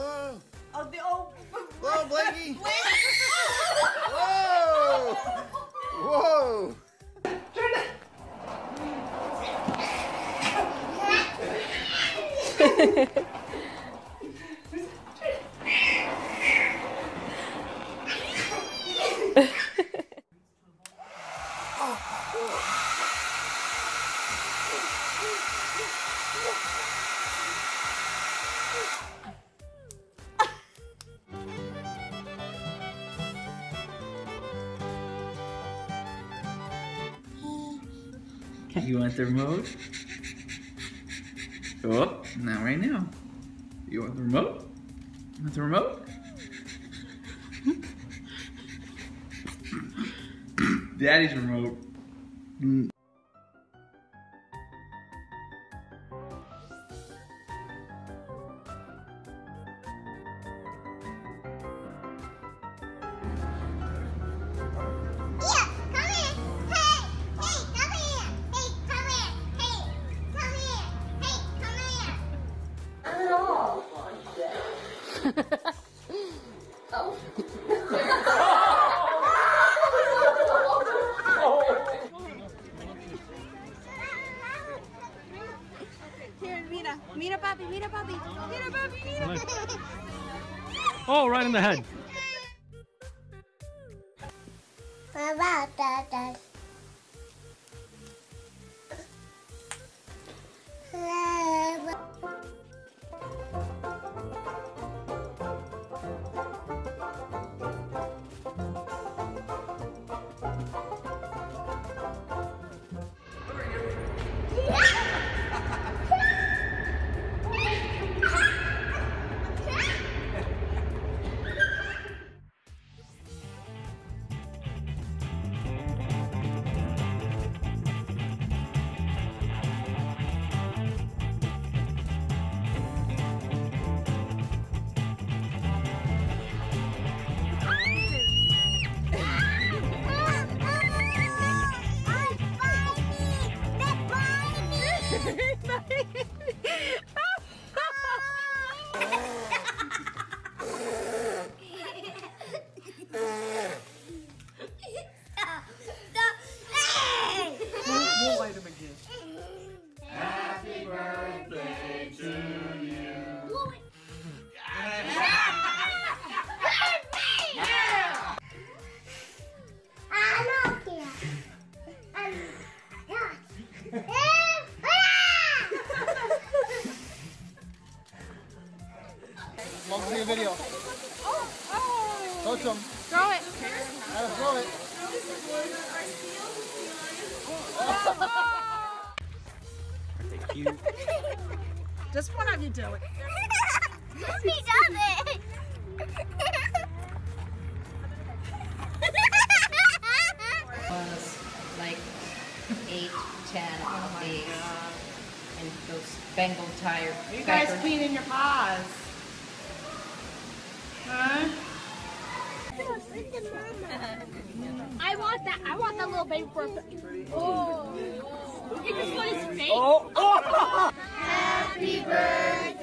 Oh. Oh, the old. Oh, Blakey. Whoa. Whoa. You want the remote? Oh, not right now. You want the remote? You want the remote? Daddy's remote. Mm. Mira, papi, mira, papi. Mira, papi, mira. Oh, right in the head. Video. Oh, oh. Touch them. Throw it. Gotta throw it. Oh. Aren't they cute? Just one of you do it. He does it. Like 8, 10 of these. And those Bengal tires. You guys cleaning your paws. Huh? I want that little baby for a picture. Oh. Look at his face. Oh. Happy birthday.